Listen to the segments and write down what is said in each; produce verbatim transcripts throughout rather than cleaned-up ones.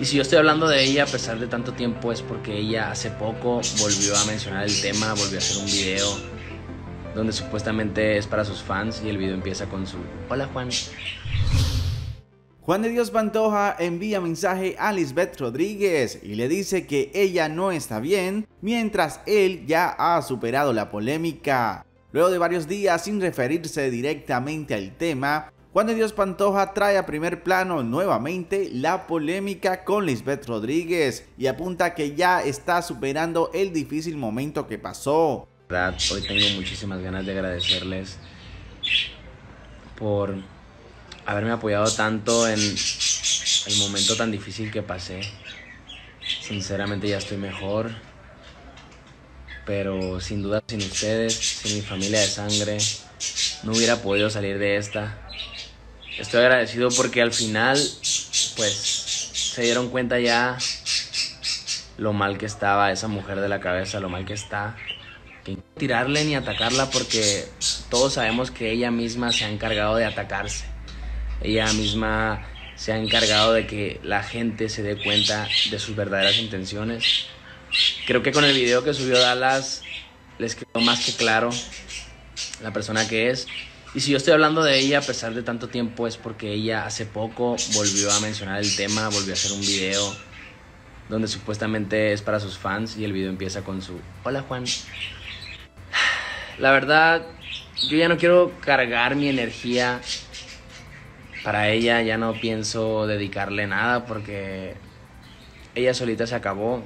Y si yo estoy hablando de ella a pesar de tanto tiempo es porque ella hace poco volvió a mencionar el tema, volvió a hacer un video donde supuestamente es para sus fans, y el video empieza con su "Hola Juan". Juan de Dios Pantoja envía mensaje a Lizbeth Rodríguez y le dice que ella no está bien, mientras él ya ha superado la polémica. Luego de varios días sin referirse directamente al tema, Juan de Dios Pantoja trae a primer plano nuevamente la polémica con Lizbeth Rodríguez y apunta que ya está superando el difícil momento que pasó. Hoy tengo muchísimas ganas de agradecerles por haberme apoyado tanto en el momento tan difícil que pasé. Sinceramente ya estoy mejor, pero sin duda sin ustedes, sin mi familia de sangre, no hubiera podido salir de esta. Estoy agradecido porque al final pues se dieron cuenta ya lo mal que estaba esa mujer de la cabeza, lo mal que está. Que no tirarle ni atacarla, porque todos sabemos que ella misma se ha encargado de atacarse. Ella misma se ha encargado de que la gente se dé cuenta de sus verdaderas intenciones. Creo que con el video que subió Dallas les quedó más que claro la persona que es. Y si yo estoy hablando de ella a pesar de tanto tiempo es porque ella hace poco volvió a mencionar el tema, volvió a hacer un video donde supuestamente es para sus fans, y el video empieza con su "Hola Juan". La verdad, yo ya no quiero cargar mi energía para ella, ya no pienso dedicarle nada porque ella solita se acabó.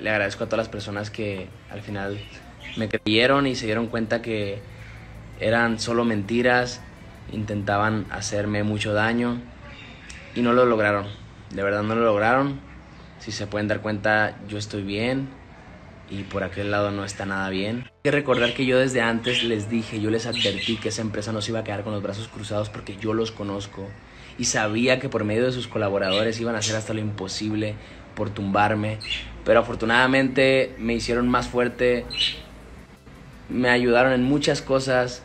Le agradezco a todas las personas que al final me creyeron y se dieron cuenta que eran solo mentiras, intentaban hacerme mucho daño y no lo lograron, de verdad no lo lograron. Si se pueden dar cuenta, yo estoy bien y por aquel lado no está nada bien. Hay que recordar que yo desde antes les dije, yo les advertí que esa empresa no se iba a quedar con los brazos cruzados porque yo los conozco y sabía que por medio de sus colaboradores iban a hacer hasta lo imposible por tumbarme, pero afortunadamente me hicieron más fuerte, me ayudaron en muchas cosas.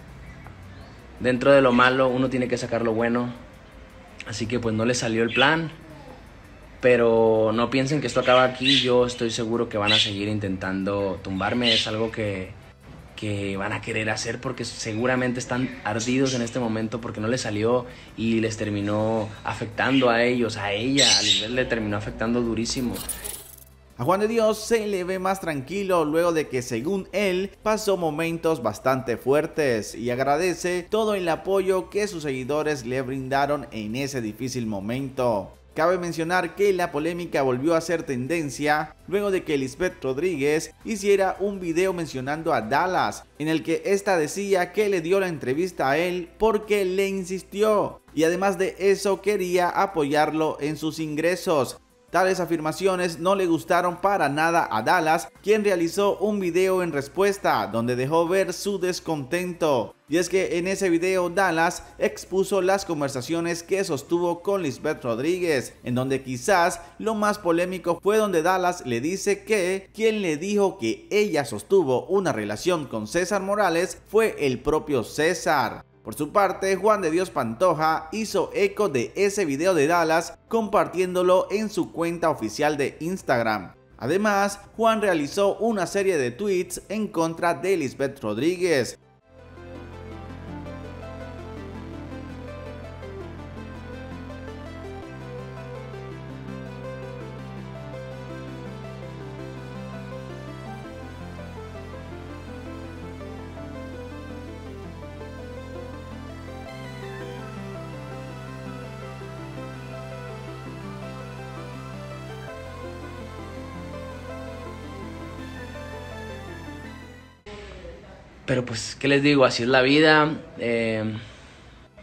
Dentro de lo malo uno tiene que sacar lo bueno, así que pues no les salió el plan. Pero no piensen que esto acaba aquí, yo estoy seguro que van a seguir intentando tumbarme, es algo que, que van a querer hacer porque seguramente están ardidos en este momento porque no les salió y les terminó afectando a ellos, a ella, a Lizbeth le terminó afectando durísimo. A Juan de Dios se le ve más tranquilo luego de que, según él, pasó momentos bastante fuertes y agradece todo el apoyo que sus seguidores le brindaron en ese difícil momento. Cabe mencionar que la polémica volvió a ser tendencia luego de que Lizbeth Rodríguez hiciera un video mencionando a Dallas, en el que ésta decía que le dio la entrevista a él porque le insistió y además de eso quería apoyarlo en sus ingresos. Tales afirmaciones no le gustaron para nada a Dallas, quien realizó un video en respuesta donde dejó ver su descontento. Y es que en ese video Dallas expuso las conversaciones que sostuvo con Lizbeth Rodríguez, en donde quizás lo más polémico fue donde Dallas le dice que quien le dijo que ella sostuvo una relación con César Morales fue el propio César. Por su parte, Juan de Dios Pantoja hizo eco de ese video de Dallas compartiéndolo en su cuenta oficial de Instagram. Además, Juan realizó una serie de tweets en contra de Lizbeth Rodríguez. Pero pues, ¿qué les digo? Así es la vida. Eh,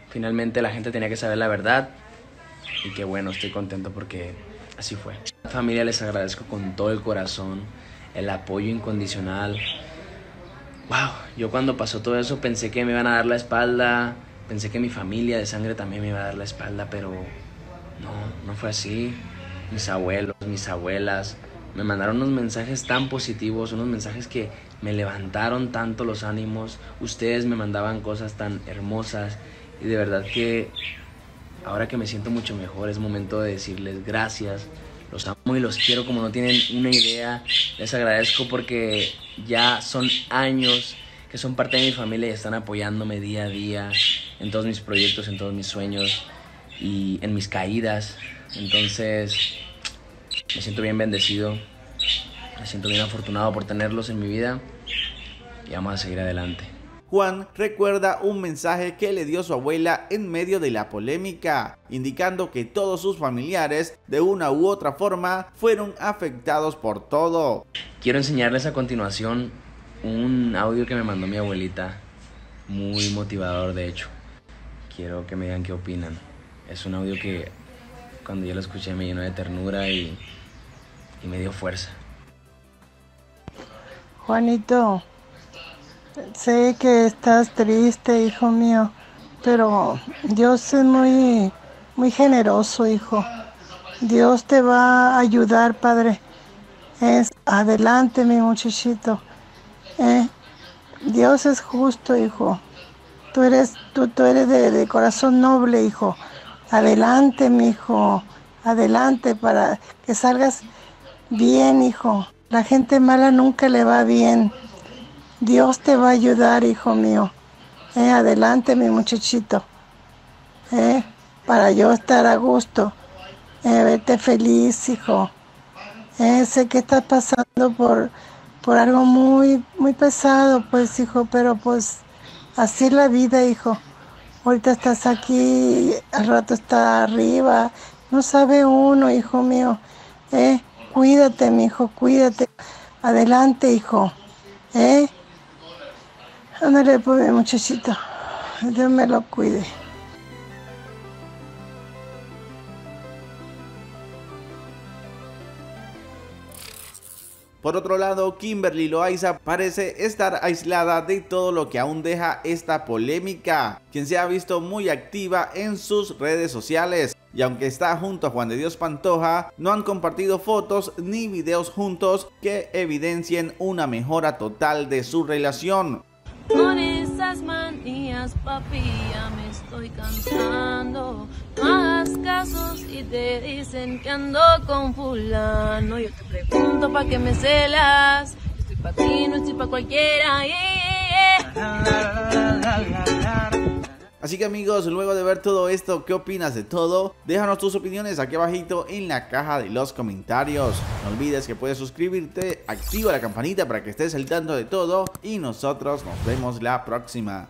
finalmente la gente tenía que saber la verdad. Y que bueno, estoy contento porque así fue. Familia, les agradezco con todo el corazón el apoyo incondicional. Wow, yo cuando pasó todo eso pensé que me iban a dar la espalda. Pensé que mi familia de sangre también me iba a dar la espalda, pero no, no fue así. Mis abuelos, mis abuelas me mandaron unos mensajes tan positivos, unos mensajes que me levantaron tanto los ánimos. Ustedes me mandaban cosas tan hermosas y de verdad que ahora que me siento mucho mejor es momento de decirles gracias Los amo y los quiero como no tienen una idea. Les agradezco porque ya son años que son parte de mi familia y están apoyándome día a día en todos mis proyectos, en todos mis sueños y en mis caídas. Entonces me siento bien bendecido, me siento bien afortunado por tenerlos en mi vida y vamos a seguir adelante. Juan recuerda un mensaje que le dio su abuela en medio de la polémica, indicando que todos sus familiares, de una u otra forma, fueron afectados por todo. Quiero enseñarles a continuación un audio que me mandó mi abuelita, muy motivador de hecho. Quiero que me digan qué opinan. Es un audio que cuando yo lo escuché me llenó de ternura y, y me dio fuerza. Juanito, sé que estás triste, hijo mío, pero Dios es muy, muy generoso, hijo. Dios te va a ayudar, padre. Es, adelante, mi muchachito. Eh, Dios es justo, hijo. Tú eres, tú, tú eres de, de corazón noble, hijo. Adelante, mi hijo. Adelante para que salgas bien, hijo. La gente mala nunca le va bien. Dios te va a ayudar, hijo mío. Eh, adelante, mi muchachito. Eh, para yo estar a gusto. Eh, vete feliz, hijo. Eh, sé que estás pasando por, por algo muy, muy pesado, pues, hijo. Pero, pues, así es la vida, hijo. Ahorita estás aquí, al rato estás arriba. No sabe uno, hijo mío. Eh, cuídate, mi hijo, cuídate. Adelante, hijo. Eh. Ándale, pobre muchachito. Dios me lo cuide. Por otro lado, Kimberly Loaiza parece estar aislada de todo lo que aún deja esta polémica, quien se ha visto muy activa en sus redes sociales. Y aunque está junto a Juan de Dios Pantoja, no han compartido fotos ni videos juntos que evidencien una mejora total de su relación. Con esas manías, papi, ya me estoy cansando. Más casos y te dicen que ando con fulano. Yo te pregunto pa' qué me celas. Estoy pa' ti, no estoy pa' cualquiera. Yeah, yeah. Así que amigos, luego de ver todo esto, ¿qué opinas de todo? Déjanos tus opiniones aquí abajito en la caja de los comentarios. No olvides que puedes suscribirte, activa la campanita para que estés al tanto de todo y nosotros nos vemos la próxima.